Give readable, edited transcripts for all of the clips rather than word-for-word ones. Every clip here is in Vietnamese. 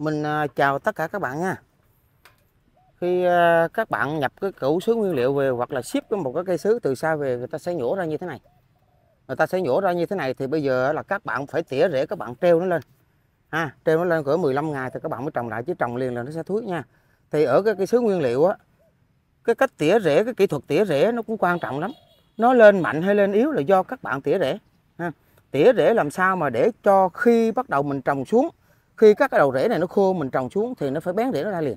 Mình chào tất cả các bạn nha. Khi các bạn nhập cái củ sứ nguyên liệu về hoặc là ship một cái cây sứ từ xa về, người ta sẽ nhổ ra như thế này. Người ta sẽ nhổ ra như thế này thì bây giờ là các bạn phải tỉa rễ, các bạn treo nó lên. Treo nó lên cỡ 15 ngày thì các bạn mới trồng lại, chứ trồng liền là nó sẽ thúi nha. Thì ở cái cây sứ nguyên liệu á, cái cách tỉa rễ, cái kỹ thuật tỉa rễ nó cũng quan trọng lắm. Nó lên mạnh hay lên yếu là do các bạn tỉa rễ. Tỉa rễ làm sao mà để cho khi bắt đầu mình trồng xuống, khi các cái đầu rễ này nó khô mình trồng xuống thì nó phải bén rễ nó ra liền.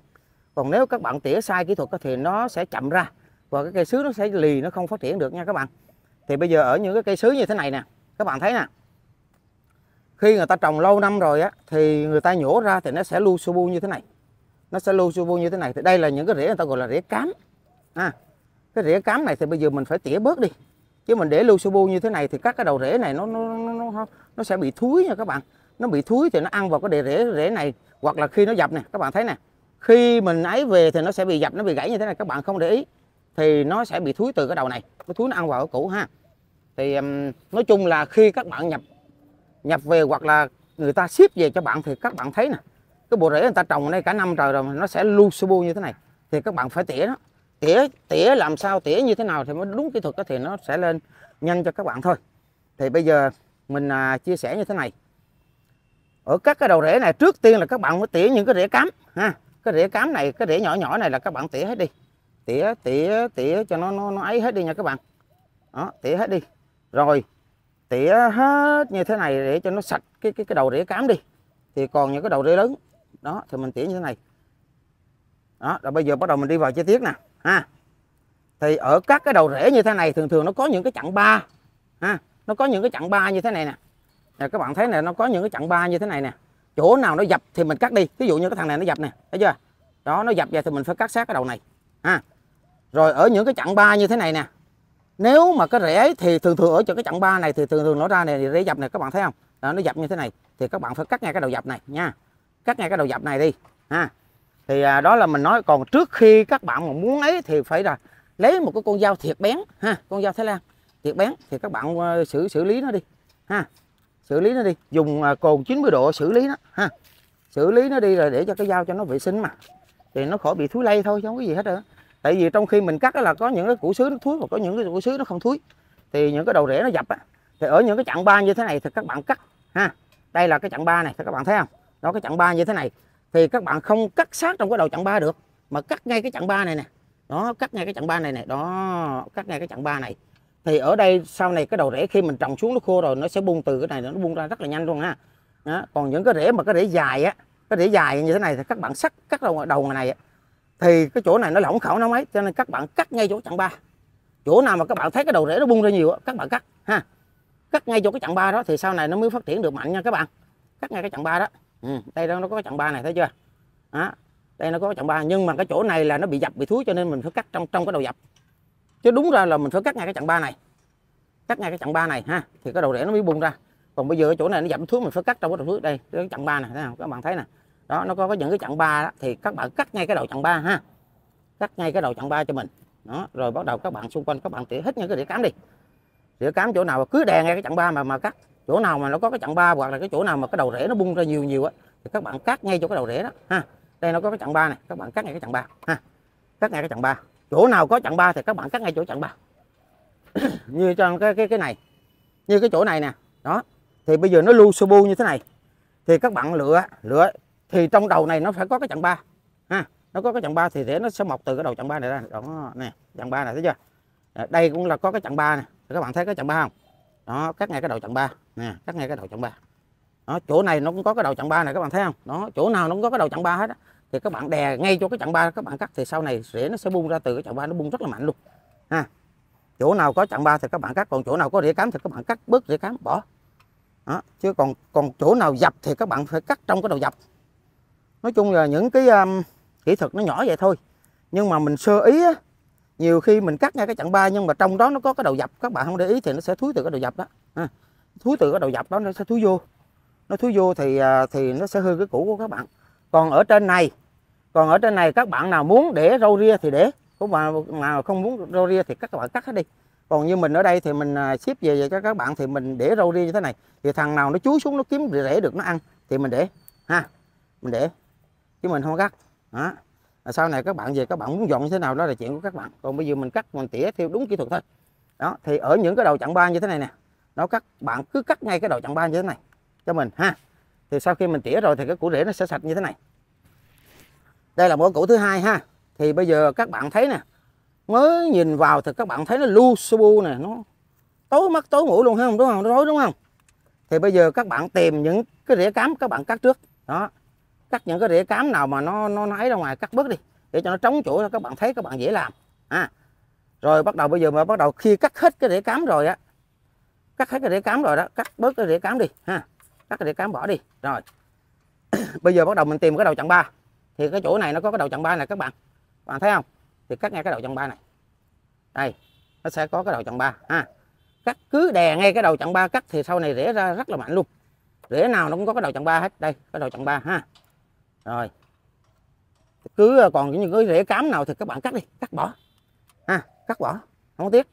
Còn nếu các bạn tỉa sai kỹ thuật thì nó sẽ chậm ra và cái cây sứ nó sẽ lì, nó không phát triển được nha các bạn. Thì bây giờ ở những cái cây sứ như thế này nè, các bạn thấy nè, khi người ta trồng lâu năm rồi á thì người ta nhổ ra thì nó sẽ lu su bu như thế này. Nó sẽ lu su bu như thế này. Thì đây là những cái rễ người ta gọi là rễ cám. Cái rễ cám này thì bây giờ mình phải tỉa bớt đi. Chứ mình để lu su bu như thế này thì các cái đầu rễ này nó sẽ bị thúi nha các bạn. Nó bị thúi thì nó ăn vào cái đề rễ này, hoặc là khi nó dập nè, các bạn thấy nè, khi mình ấy về thì nó sẽ bị dập, nó bị gãy như thế này, các bạn không để ý thì nó sẽ bị thúi từ cái đầu này, nó thúi nó ăn vào cái củ ha. Thì nói chung là khi các bạn nhập về hoặc là người ta ship về cho bạn thì các bạn thấy nè, cái bộ rễ người ta trồng ở đây cả năm trời rồi nó sẽ lu su bu như thế này thì các bạn phải tỉa nó, tỉa làm sao, tỉa như thế nào thì mới đúng kỹ thuật thì nó sẽ lên nhanh cho các bạn thôi. Thì bây giờ mình chia sẻ như thế này. Ở các cái đầu rễ này trước tiên là các bạn phải tỉa những cái rễ cám ha. Cái rễ cám này, cái rễ nhỏ này là các bạn tỉa hết đi. Tỉa cho nó ấy hết đi nha các bạn. Đó, tỉa hết đi. Rồi tỉa hết như thế này để cho nó sạch cái đầu rễ cám đi. Thì còn những cái đầu rễ lớn đó thì mình tỉa như thế này. Đó, rồi bây giờ bắt đầu mình đi vào chi tiết nè ha. Thì ở các cái đầu rễ như thế này thường thường nó có những cái chặng ba ha. Nó có những cái chặng ba như thế này nè. Các bạn thấy nè, nó có những cái chặng ba như thế này nè. Chỗ nào nó dập thì mình cắt đi. Ví dụ như cái thằng này nó dập nè, thấy chưa? Đó, nó dập vậy thì mình phải cắt sát cái đầu này ha. Rồi ở những cái chặng ba như thế này nè, nếu mà cái rễ thì thường thường ở chỗ cái chặng ba này thì thường thường nó ra này rễ dập này, các bạn thấy không? Đó, nó dập như thế này thì các bạn phải cắt ngay cái đầu dập này nha. Cắt ngay cái đầu dập này đi ha. Thì đó là mình nói. Còn trước khi các bạn mà muốn ấy thì phải là lấy một cái con dao thiệt bén ha, con dao Thái Lan thiệt bén thì các bạn xử lý nó đi ha. Xử lý nó đi, dùng cồn 90 độ xử lý nó ha. Xử lý nó đi rồi để cho cái dao cho nó vệ sinh mà. Thì nó khỏi bị thúi lây thôi chứ không có gì hết nữa. Tại vì trong khi mình cắt là có những cái củ sứ nó thúi và có những cái củ sứ nó không thúi. Thì những cái đầu rễ nó dập á, thì ở những cái chặng ba như thế này thì các bạn cắt ha. Đây là cái chặng ba này, các bạn thấy không? Đó, cái chặng ba như thế này thì các bạn không cắt sát trong cái đầu chặng ba được mà cắt ngay cái chặng ba này nè. Đó, cắt ngay cái chặng ba này nè, đó, cắt ngay cái chặng ba này. Thì ở đây sau này cái đầu rễ khi mình trồng xuống nó khô rồi nó sẽ bung từ cái này, nó bung ra rất là nhanh luôn ha. Đó. Còn những cái rễ mà cái rễ dài á, cái rễ dài như thế này thì các bạn sắc cắt đầu này á, thì cái chỗ này nó lỏng khẩu nó mấy, cho nên các bạn cắt ngay chỗ chặng ba. Chỗ nào mà các bạn thấy cái đầu rễ nó bung ra nhiều á, các bạn cắt ha. Cắt ngay chỗ cái chặng ba đó thì sau này nó mới phát triển được mạnh nha các bạn. Cắt ngay cái chặng ba đó. Đây nó có cái chặng ba này, thấy chưa? Đó. Đây nó có cái chặng ba, nhưng mà cái chỗ này là nó bị dập, bị thúi cho nên mình phải cắt trong cái đầu dập. Chứ đúng ra là mình phải cắt ngay cái chặng ba này. Cắt ngay cái chặng ba này ha, thì cái đầu rễ nó mới bung ra. Còn bây giờ cái chỗ này nó dập thúi mình phải cắt trong cái đầu thúi đây, cái chặng ba này, thấy không? Các bạn thấy nè. Đó, nó có những cái chặng ba đó thì các bạn cắt ngay cái đầu chặng ba ha. Cắt ngay cái đầu chặng ba cho mình. Đó, rồi bắt đầu các bạn xung quanh các bạn tỉa hết những cái rễ cám đi. Rễ cám chỗ nào mà cứ đè ngay cái chặng ba mà cắt. Chỗ nào mà nó có cái chặng ba hoặc là cái chỗ nào mà cái đầu rễ nó bung ra nhiều á thì các bạn cắt ngay chỗ cái đầu rễ đó ha. Đây nó có cái chặng ba này, các bạn cắt ngay cái chặng ba ha. Cắt ngay cái chặng ba. Chỗ nào có chặng ba thì các bạn cắt ngay chỗ chặng ba. Như trong cái này, như cái chỗ này nè, đó. Thì bây giờ nó lu su bu như thế này. Thì các bạn lựa thì trong đầu này nó phải có cái chặng ba ha. Nó có cái chặng ba thì rễ nó sẽ mọc từ cái đầu chặng ba này ra. Đó nè, chặng ba này thấy chưa? Đây cũng là có cái chặng ba nè. Các bạn thấy cái chặng ba không? Đó, cắt ngay cái đầu chặng ba nè, cắt ngay cái đầu chặng ba. Đó, chỗ này nó cũng có cái đầu chặng ba này các bạn thấy không? Đó, chỗ nào nó cũng có cái đầu chặng ba hết á. Thì các bạn đè ngay cho cái chặng ba các bạn cắt thì sau này rễ nó sẽ bung ra từ cái chặng ba, nó bung rất là mạnh luôn ha. Chỗ nào có chặng ba thì các bạn cắt, còn chỗ nào có rễ cám thì các bạn cắt bớt rễ cám bỏ. Đó, chứ còn chỗ nào dập thì các bạn phải cắt trong cái đầu dập. Nói chung là những cái kỹ thuật nó nhỏ vậy thôi, nhưng mà mình sơ ý á, nhiều khi mình cắt ngay cái chặng ba nhưng mà trong đó nó có cái đầu dập, các bạn không để ý thì nó sẽ thúi từ cái đầu dập đó ha. Thúi từ cái đầu dập đó nó sẽ thúi vô, nó thúi vô thì nó sẽ hư cái củ của các bạn. Còn ở trên này, các bạn nào muốn để râu ria thì để, cũng mà không muốn râu ria thì các bạn cắt hết đi. Còn như mình ở đây thì mình ship về cho các bạn thì mình để râu ria như thế này. Thì thằng nào nó chúi xuống nó kiếm rễ được nó ăn thì mình để ha. Mình để. chứ mình không cắt. Đó. Sau này các bạn về các bạn muốn dọn như thế nào đó là chuyện của các bạn. Còn bây giờ mình cắt, mình tỉa theo đúng kỹ thuật thôi. Đó, thì ở những cái đầu chặn ba như thế này nè, nó cắt, bạn cứ cắt ngay cái đầu chặn ba như thế này cho mình ha. Thì sau khi mình tỉa rồi thì cái củ rễ nó sẽ sạch như thế này. Đây là một củ thứ hai ha. Thì bây giờ các bạn thấy nè, mới nhìn vào thì các bạn thấy nó lu su bu nè, nó tối mắt tối mũi luôn không, đúng không? Nó rối đúng không? Thì bây giờ các bạn tìm những cái rễ cám các bạn cắt trước. Đó. Cắt những cái rễ cám nào mà nó ấy ra ngoài cắt bớt đi để cho nó trống chỗ, các bạn thấy các bạn dễ làm. À. Rồi bắt đầu bây giờ mà bắt đầu khi cắt hết cái rễ cám rồi á. Cắt hết cái rễ cám rồi đó, cắt bớt cái rễ cám đi ha. Cắt cái rễ cám bỏ đi. Rồi. Bây giờ bắt đầu mình tìm cái đầu chặn ba. Thì cái chỗ này nó có cái đầu chặn ba này các bạn. Bạn thấy không? Thì cắt ngay cái đầu chặn ba này. Đây, nó sẽ có cái đầu chặn ba ha. Cắt cứ đè ngay cái đầu chặn ba cắt thì sau này rễ ra rất là mạnh luôn. Rễ nào nó cũng có cái đầu chặn ba hết. Đây, cái đầu chặn ba ha. Rồi. Cứ còn những cái rễ cám nào thì các bạn cắt đi, cắt bỏ. Ha, cắt bỏ, không tiếc.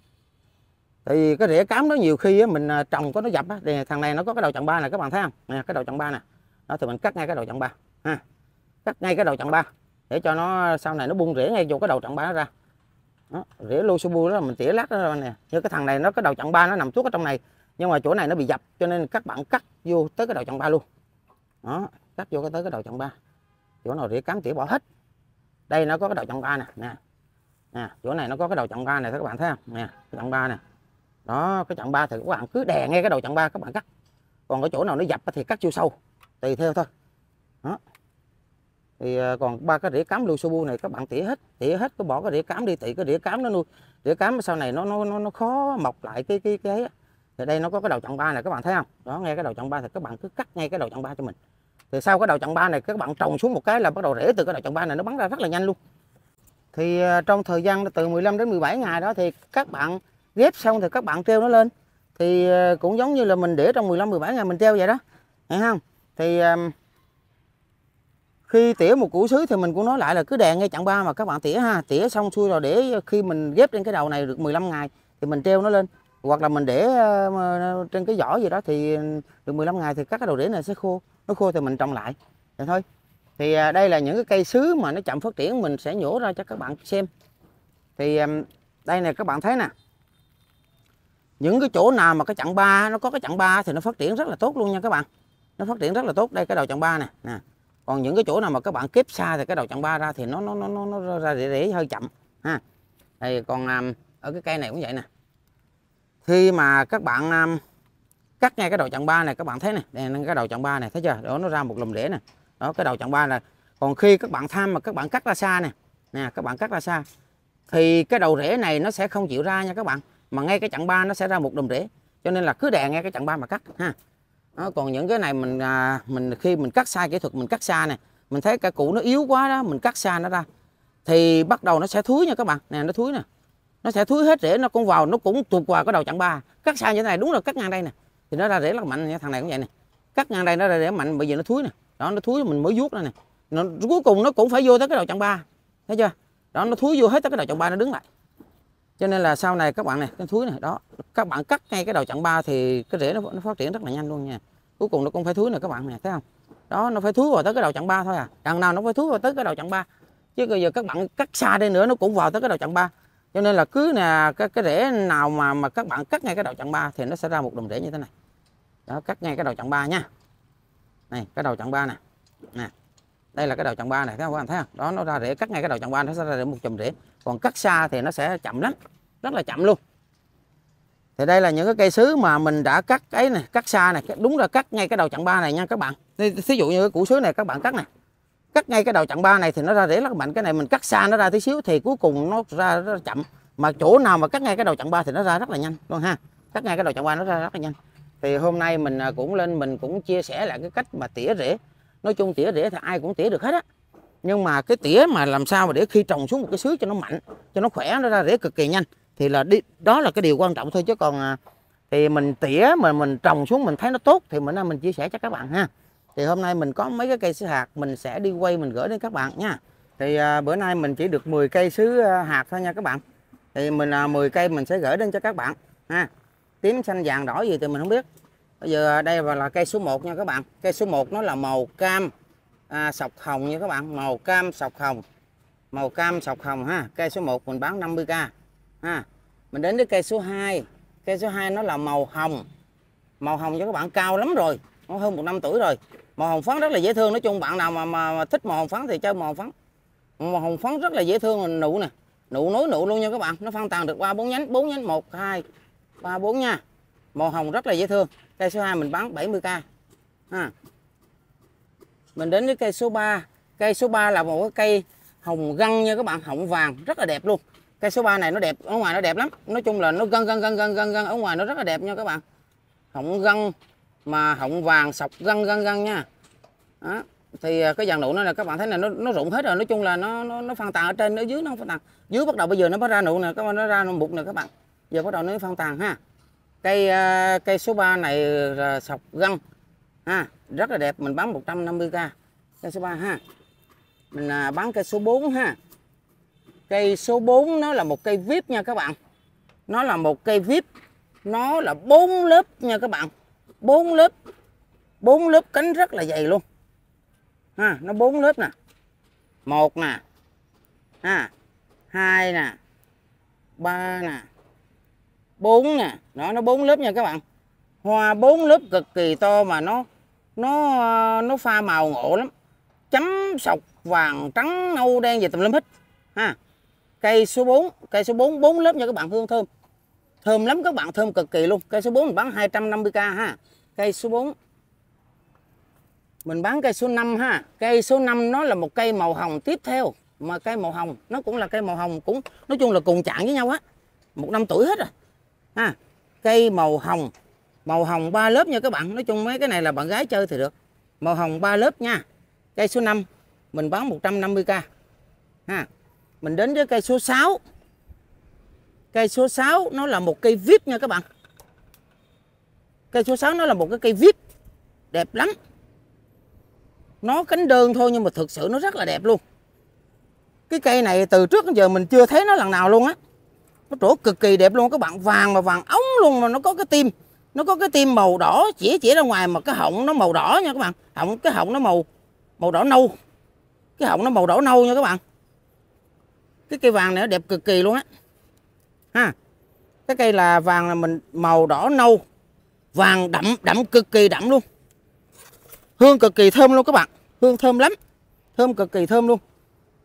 Thì cái rễ cám đó nhiều khi mình trồng có nó dập á, thằng này nó có cái đầu chặn ba này các bạn thấy không? Nè, cái đầu chặn ba nè. Đó thì mình cắt ngay cái đầu chặn ba ha. Cắt ngay cái đầu chặn ba để cho nó sau này nó buông rễ ngay vô cái đầu chặn ba nó ra. Đó, rễ lô su bu đó mình tỉa lát đó nè. Như cái thằng này nó cái đầu chặn ba nó nằm suốt ở trong này, nhưng mà chỗ này nó bị dập cho nên các bạn cắt vô tới cái đầu chặn ba luôn. Đó, cắt vô tới cái đầu chặn ba. Chỗ nào rễ cám tỉa bỏ hết. Đây nó có cái đầu chặn ba nè, nè. Nè, chỗ này nó có cái đầu chặn ba này các bạn thấy không? Nè, cái chặn ba nè. Đó, cái chặn ba thì các bạn cứ đè ngay cái đầu chặn ba các bạn cắt. Còn cái chỗ nào nó dập thì cắt chiều sâu, tùy theo thôi. Đó. Thì còn ba cái rễ cám lô su bu này các bạn tỉa hết cứ bỏ cái rễ cám đi, tỉ cái rễ cám nó nuôi. Rễ cám sau này nó khó mọc lại cái ấy. Thì đây nó có cái đầu chặn ba này các bạn thấy không? Đó, ngay cái đầu chặn ba thì các bạn cứ cắt ngay cái đầu chặn ba cho mình. Thì sau cái đầu chặn ba này các bạn trồng xuống một cái là bắt đầu rễ từ cái đầu chặn ba này nó bắn ra rất là nhanh luôn. Thì trong thời gian từ 15 đến 17 ngày đó thì các bạn ghép xong thì các bạn treo nó lên. Thì cũng giống như là mình để trong 15-17 ngày mình treo vậy đó. Thấy không? Thì khi tỉa một củ sứ thì mình cũng nói lại là cứ đè ngay chặn ba mà các bạn tỉa ha. Tỉa xong xuôi rồi để khi mình ghép trên cái đầu này được 15 ngày thì mình treo nó lên. Hoặc là mình để trên cái giỏ gì đó thì được 15 ngày thì các cái đầu rễ này sẽ khô. Nó khô thì mình trồng lại. Vậy thôi. Thì đây là những cái cây sứ mà nó chậm phát triển, mình sẽ nhổ ra cho các bạn xem. Thì đây nè các bạn thấy nè. Những cái chỗ nào mà cái chặn ba, nó có cái chặn ba thì nó phát triển rất là tốt luôn nha các bạn. Nó phát triển rất là tốt. Đây cái đầu chặn ba nè. Nè. Còn những cái chỗ nào mà các bạn kép xa thì cái đầu chặn ba ra thì nó ra rễ hơi chậm ha. Đây còn ở cái cây này cũng vậy nè. Khi mà các bạn cắt ngay cái đầu chặn ba này các bạn thấy nè, đây cái đầu chặn ba này thấy chưa? Đó nó ra một lùm rễ nè. Đó cái đầu chặn ba là còn khi các bạn tham mà các bạn cắt ra xa nè. Nè các bạn cắt ra xa thì cái đầu rễ này nó sẽ không chịu ra nha các bạn, mà ngay cái chặn ba nó sẽ ra một đùm rễ. Cho nên là cứ đè ngay cái chặn ba mà cắt ha. Đó, còn những cái này mình khi mình cắt sai kỹ thuật, mình cắt xa nè, mình thấy cái củ nó yếu quá đó, mình cắt xa nó ra thì bắt đầu nó sẽ thúi nha các bạn. Nè nó thúi nè. Nó sẽ thúi hết rễ, nó cũng vào, nó cũng tụt vào cái đầu chặn ba. Cắt xa như thế này đúng là cắt ngang đây nè thì nó ra rễ rất mạnh nha, thằng này cũng vậy nè. Cắt ngang đây nó ra rễ mạnh bởi vì nó thúi nè. Đó nó thúi mình mới vuốt ra nè. Nó cuối cùng nó cũng phải vô tới cái đầu chặn ba. Thấy chưa? Đó nó thúi vô hết tới cái đầu chặn ba nó đứng lại. Cho nên là sau này các bạn này, cái thúi này đó, các bạn cắt ngay cái đầu chặn ba thì cái rễ nó phát triển rất là nhanh luôn nha. Cuối cùng nó cũng phải thúi nè các bạn nè, thấy không? Đó nó phải thúi vào tới cái đầu chặn ba thôi à. Đằng nào nó phải thúi vào tới cái đầu chặn ba. Chứ bây giờ các bạn cắt xa đây nữa nó cũng vào tới cái đầu chặn ba. Cho nên là cứ nè cái rễ nào mà các bạn cắt ngay cái đầu chặn ba thì nó sẽ ra một đùm rễ như thế này. Đó cắt ngay cái đầu chặn ba nha. Này, cái đầu chặn ba nè. Nè. Đây là cái đầu chặn ba này, thấy không các bạn thấy không? Đó nó ra rễ, cắt ngay cái đầu chặn ba nó sẽ ra rễ một chùm rễ. Còn cắt xa thì nó sẽ chậm lắm, rất là chậm luôn. Thì đây là những cái cây sứ mà mình đã cắt ấy này, cắt xa này, đúng là cắt ngay cái đầu chặn ba này nha các bạn. Thí dụ như cái củ sứ này các bạn cắt này. Cắt ngay cái đầu chặn ba này thì nó ra rễ rất mạnh, cái này mình cắt xa nó ra tí xíu thì cuối cùng nó ra rất là chậm. Mà chỗ nào mà cắt ngay cái đầu chặn ba thì nó ra rất là nhanh luôn ha. Cắt ngay cái đầu chặn ba nó ra rất là nhanh. Thì hôm nay mình cũng lên mình cũng chia sẻ lại cái cách mà tỉa rễ. Nói chung tỉa rễ thì ai cũng tỉa được hết á. Nhưng mà cái tỉa mà làm sao mà để khi trồng xuống một cái sứ cho nó mạnh, cho nó khỏe, nó ra rễ cực kỳ nhanh thì là đi, đó là cái điều quan trọng thôi. Chứ còn thì mình tỉa mà mình trồng xuống mình thấy nó tốt thì mình chia sẻ cho các bạn ha. Thì hôm nay mình có mấy cái cây sứ hạt mình sẽ đi quay mình gửi đến các bạn nha. Thì bữa nay mình chỉ được 10 cây sứ hạt thôi nha các bạn. Thì mình 10 cây mình sẽ gửi đến cho các bạn ha. Tím xanh vàng đỏ gì thì mình không biết. Bây giờ đây là cây số 1 nha các bạn. Cây số 1 nó là màu cam sọc hồng nha các bạn, màu cam sọc hồng, màu cam sọc hồng ha. Cây số 1 mình bán 50k ha. Mình đến với cây số 2, cây số 2 nó là màu hồng, màu hồng cho các bạn cao lắm rồi, nó hơn 1 năm tuổi rồi. Màu hồng phấn rất là dễ thương, nói chung bạn nào mà thích màu hồng phấn thì chơi màu hồng phấn. Màu hồng phấn rất là dễ thương, nụ nè, nụ nối nụ luôn nha các bạn. Nó phân tàn được qua 4 nhánh, 1, 2, 3, 4 nha. Màu hồng rất là dễ thương. Cây số 2 mình bán 70k ha. Mình đến với cây số 3. Cây số 3 là một cái cây hồng găng nha các bạn, hồng vàng rất là đẹp luôn. Cây số 3 này nó đẹp, ở ngoài nó đẹp lắm. Nói chung là nó găng ở ngoài nó rất là đẹp nha các bạn. Hồng găng mà hồng vàng sọc găng nha. Đó. Thì cái dàn nụ nó là các bạn thấy là nó rụng hết rồi. Nói chung là nó phân tàn ở trên, ở dưới nó không phân tàn. Dưới bắt đầu bây giờ nó mới ra nụ nè, các bạn, nó ra mụn nè các bạn. Giờ bắt đầu nó phân tàn ha. Cây số 3 này là sọc găng ha, rất là đẹp, mình bán 150k cây số 3 ha. Mình bán cây số 4 ha. Cây số 4 nó là một cây vip nha các bạn. Nó là một cây vip. Nó là 4 lớp nha các bạn. 4 lớp. 4 lớp cánh rất là dày luôn. Ha, nó 4 lớp nè. 1 nè. Ha. 2 nè. 3 nè. 4 nè. Đó, nó 4 lớp nha các bạn. Hoa 4 lớp cực kỳ to mà nó pha màu ngộ lắm. Chấm sọc vàng, trắng, nâu, đen về tùm lum hết. Ha. Cây số 4 4 lớp nha các bạn, hương thơm. Thơm lắm các bạn, thơm cực kỳ luôn. Cây số 4 mình bán 250k ha. Cây số 4. Mình bán cây số 5 ha. Cây số 5 nó là một cây màu hồng tiếp theo, mà cây màu hồng, nó cũng là cây màu hồng, cũng nói chung là cùng trạng với nhau hết. 1 năm tuổi hết rồi. Ha. Cây màu hồng 3 lớp nha các bạn. Nói chung mấy cái này là bạn gái chơi thì được. Màu hồng 3 lớp nha. Cây số 5 mình bán 150k. Ha. Mình đến với cây số 6. Cây số 6 nó là một cây vip nha các bạn. Cây số 6 nó là một cái cây vip. Đẹp lắm. Nó cánh đơn thôi nhưng mà thực sự nó rất là đẹp luôn. Cái cây này từ trước đến giờ mình chưa thấy nó lần nào luôn á. Nó trổ cực kỳ đẹp luôn các bạn. Vàng mà vàng ống luôn, mà nó có cái tim. Nó có cái tim màu đỏ chỉ ra ngoài, mà cái họng nó màu đỏ nha các bạn. Cái họng nó màu đỏ nâu. Cái họng nó màu đỏ nâu nha các bạn. Cái cây vàng này nó đẹp cực kỳ luôn á. Ha. Cái cây là vàng là mình màu đỏ nâu. Vàng đậm, đậm cực kỳ đậm luôn. Hương cực kỳ thơm luôn các bạn. Hương thơm lắm. Thơm cực kỳ thơm luôn.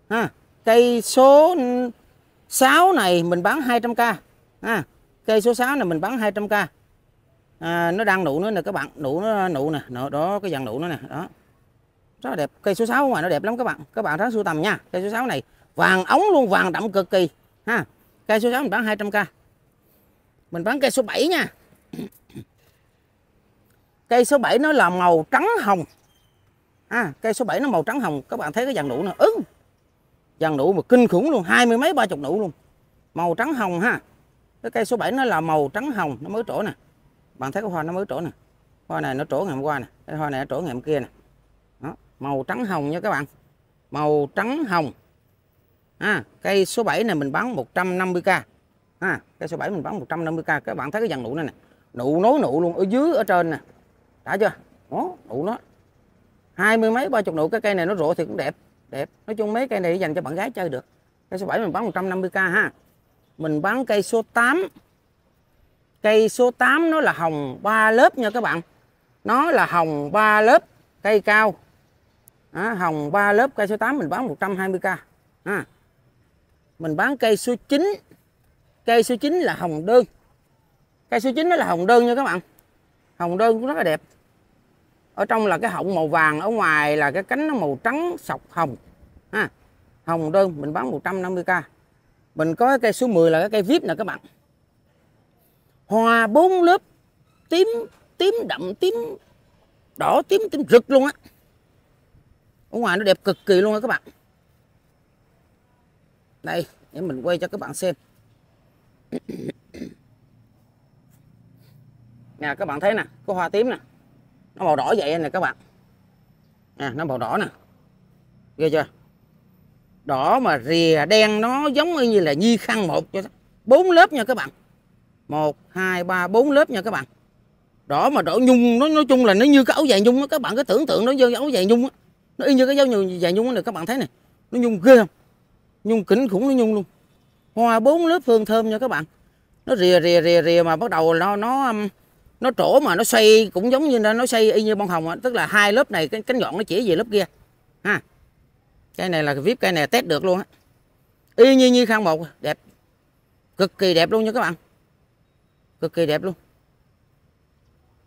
Ha. Cây số 6 này mình bán 200k. Ha. Cây số 6 này mình bán 200k. À, nó đang nụ nữa nè các bạn. Nụ nó nụ nè, đó cái dàn nụ nó nè, đó. Rất là đẹp. Cây số 6 ngoài nó đẹp lắm các bạn. Các bạn ráng sưu tầm nha. Cây số 6 này vàng ống luôn, vàng đậm cực kỳ ha. Cây số 6 mình bán 200k. Mình bán cây số 7 nha. Cây số 7 nó là màu trắng hồng. À, cây số 7 nó màu trắng hồng, các bạn thấy cái dàn nụ nè, dàn nụ mà kinh khủng luôn, 20 mấy 30 nụ luôn. Màu trắng hồng ha. Cái cây số 7 nó là màu trắng hồng, nó mới trổ nè. Bạn thấy cái hoa nó mới trổ nè. Hoa này nó trổ ngày hôm qua nè, cái hoa này nó trổ ngày hôm kia nè. Đó, màu trắng hồng nha các bạn. Màu trắng hồng. À, cây số 7 này mình bán 150k. À, cây số 7 mình bán 150k. Các bạn thấy cái dàn nụ này nè. Nụ nối nụ luôn, ở dưới ở trên nè. Đã chưa? Đó, nụ nó 20 mấy 30 nụ. Cái cây này nó rộ thì cũng đẹp. Đẹp. Nói chung mấy cây này dành cho bạn gái chơi được. Cây số 7 mình bán 150k ha. Mình bán cây số 8. Cây số 8 nó là hồng 3 lớp nha các bạn. Nó là hồng 3 lớp, cây cao. À, hồng 3 lớp, cây số 8 mình bán 120k. À. Mình bán cây số 9. Cây số 9 là hồng đơn. Cây số 9 nó là hồng đơn nha các bạn. Hồng đơn cũng rất là đẹp. Ở trong là cái họng màu vàng, ở ngoài là cái cánh nó màu trắng sọc hồng. Ha. Hồng đơn mình bán 150k. Mình có cái cây số 10 là cái cây vip nè các bạn. Hoa 4 lớp, tím, tím đậm, tím đỏ, tím rực luôn á. Ở ngoài nó đẹp cực kỳ luôn á các bạn. Đây, để mình quay cho các bạn xem. Nè, các bạn thấy nè, cái hoa tím nè. Nó màu đỏ vậy nè các bạn. Nè, nó màu đỏ nè. Ghê chưa? Đỏ mà rìa đen, nó giống như là nhi khăn một. 4 lớp nha các bạn. 1, 2, 3, 4 lớp nha các bạn. Đỏ mà đỏ nhung, nó nói chung là nó như cái áo dài nhung á. Các bạn cứ tưởng tượng nó như áo dài nhung á. Nó y như cái dao nhùn dài nhung này, các bạn thấy này, nó nhung ghê không? Nhung kinh khủng, nó nhung luôn. Hoa 4 lớp hương thơm nha các bạn. Nó rìa mà bắt đầu nó trổ mà nó xoay, cũng giống như nó xoay y như bông hồng đó. Tức là 2 lớp này cái cánh nhọn nó chỉ về lớp kia ha. Cái này là VIP, cái này test được luôn á. Y như khang 1, đẹp. Cực kỳ đẹp luôn nha các bạn. Cực kỳ đẹp luôn.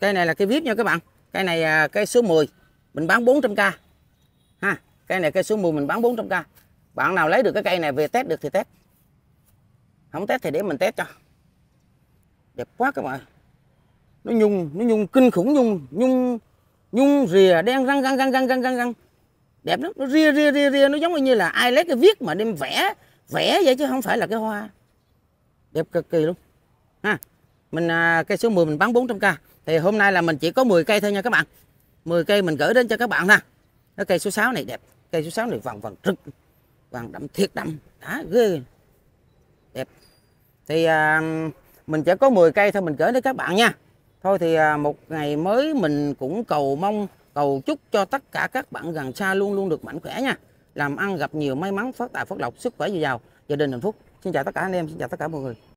Cái này là cái VIP nha các bạn. Cái này cái số 10 mình bán 400k. Ha, cái này cái số 10 mình bán 400k. Bạn nào lấy được cái cây này về test được thì test. Không test thì để mình test cho. Đẹp quá các bạn. Nó nhung kinh khủng, nhung rìa đen răng. Đẹp lắm, nó ria, nó giống như là ai lấy cái viết mà đem vẽ vậy chứ không phải là cái hoa. Đẹp cực kỳ luôn. Ha. Mình cây số 10 mình bán 400k. Thì hôm nay là mình chỉ có 10 cây thôi nha các bạn. 10 cây mình gửi đến cho các bạn ha. Cái cây số 6 này đẹp. Cây số 6 này vàng rực. Vàng đậm thiệt đậm. Đã ghê. Đẹp. Thì mình chỉ có 10 cây thôi mình gửi đến các bạn nha. Thôi thì một ngày mới mình cũng cầu chúc cho tất cả các bạn gần xa luôn luôn được mạnh khỏe nha. Làm ăn gặp nhiều may mắn, phát tài phát lộc, sức khỏe dồi dào, gia đình hạnh phúc. Xin chào tất cả anh em, xin chào tất cả mọi người.